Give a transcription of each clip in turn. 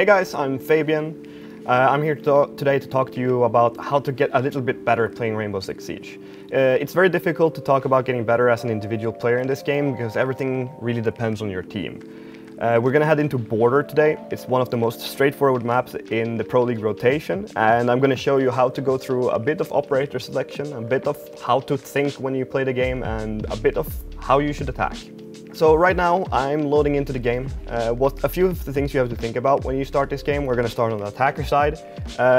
Hey guys, I'm Fabian. I'm here today to talk to you about how to get a little bit better playing Rainbow Six Siege. It's very difficult to talk about getting better as an individual player in this game because everything really depends on your team. We're gonna head into Border today. It's one of the most straightforward maps in the Pro League rotation, and I'm gonna show you how to go through a bit of operator selection, a bit of how to think when you play the game, and a bit of how you should attack. So right now I'm loading into the game. A few of the things you have to think about when you start this game, we're going to start on the attacker side,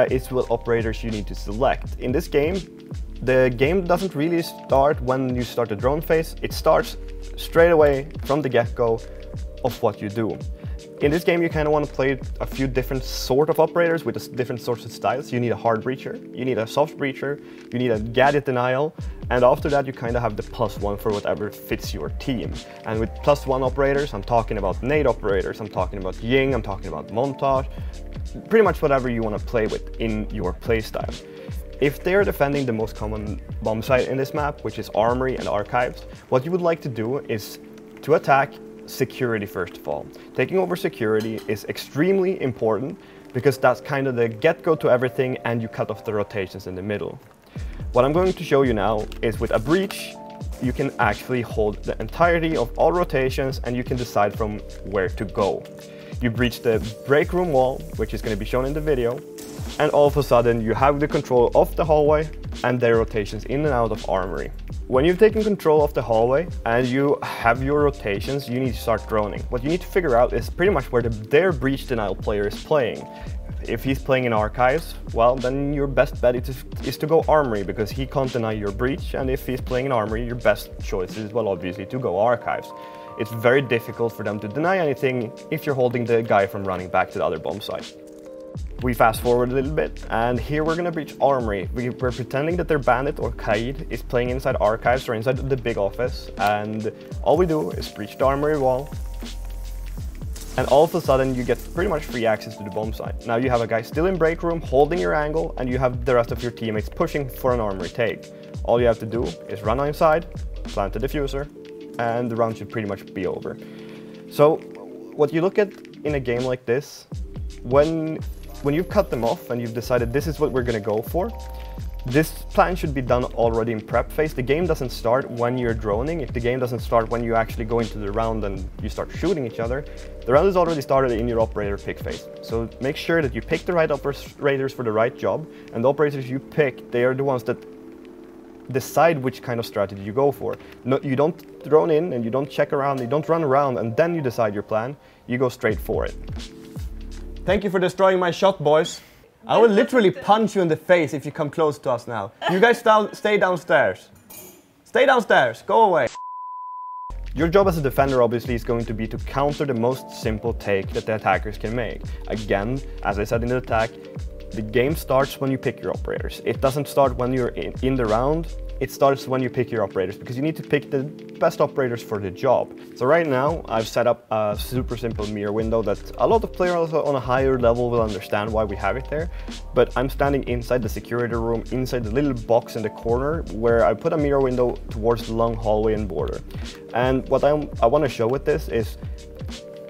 is what operators you need to select. In this game, the game doesn't really start when you start the drone phase, it starts straight away from the get-go of what you do. In this game, you kind of want to play a few different sort of operators with different sorts of styles. You need a hard breacher, you need a soft breacher, you need a gadget denial, and after that you kind of have the +1 for whatever fits your team. And with +1 operators, I'm talking about nade operators, I'm talking about Ying, I'm talking about Montage, pretty much whatever you want to play with in your playstyle. If they're defending the most common bomb site in this map, which is Armory and Archives, what you would like to do is to attack security first of all. Taking over security is extremely important because that's kind of the get-go to everything, and you cut off the rotations in the middle. What I'm going to show you now is with a breach, you can actually hold the entirety of all rotations and you can decide from where to go. You breach the break room wall, which is going to be shown in the video, and all of a sudden you have the control of the hallway and their rotations in and out of Armory. When you've taken control of the hallway and you have your rotations, you need to start droning. What you need to figure out is pretty much where their breach denial player is playing. If he's playing in Archives, well, then your best bet is to go Armory because he can't deny your breach, and if he's playing in Armory, your best choice is, well, obviously to go Archives. It's very difficult for them to deny anything if you're holding the guy from running back to the other bomb site. We fast forward a little bit, and here we're gonna breach Armory. We're pretending that their Bandit or Kaid is playing inside Archives or inside the big office, and all we do is breach the Armory wall, and all of a sudden you get pretty much free access to the bomb site. Now you have a guy still in break room holding your angle, and you have the rest of your teammates pushing for an Armory take. All you have to do is run inside, plant the diffuser, and the round should pretty much be over. So what you look at in a game like this, when you've cut them off and you've decided this is what we're going to go for, this plan should be done already in prep phase. The game doesn't start when you're droning. If the game doesn't start when you actually go into the round and you start shooting each other, the round is already started in your operator pick phase. So make sure that you pick the right operators for the right job, and the operators you pick, they are the ones that decide which kind of strategy you go for. No, you don't drone in and you don't check around, you don't run around and then you decide your plan. You go straight for it. Thank you for destroying my shot, boys. I will literally punch you in the face if you come close to us now. You guys stay downstairs. Stay downstairs, go away. Your job as a defender obviously is going to be to counter the most simple take that the attackers can make. Again, as I said in the attack, the game starts when you pick your operators. It doesn't start when you're in the round. It starts when you pick your operators because you need to pick the best operators for the job. So right now I've set up a super simple Mira window that a lot of players on a higher level will understand why we have it there. But I'm standing inside the security room, inside the little box in the corner where I put a Mira window towards the long hallway and border. And what I want to show with this is,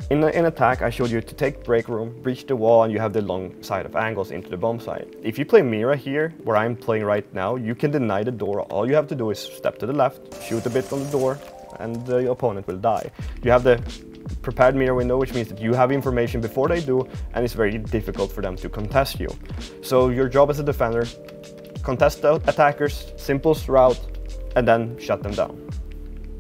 in attack, I showed you to take break room, breach the wall, and you have the long side of angles into the bomb side. If you play Mira here, where I'm playing right now, you can deny the door. All you have to do is step to the left, shoot a bit on the door, and the opponent will die. You have the prepared Mira window, which means that you have information before they do, and it's very difficult for them to contest you. So your job as a defender, contest the attackers, simple route, and then shut them down.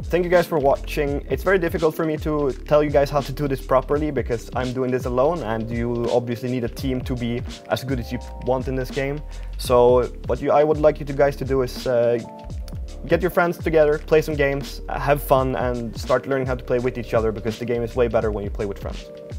Thank you guys for watching. It's very difficult for me to tell you guys how to do this properly because I'm doing this alone, and you obviously need a team to be as good as you want in this game. So what I would like you guys to do is get your friends together, play some games, have fun, and start learning how to play with each other because the game is way better when you play with friends.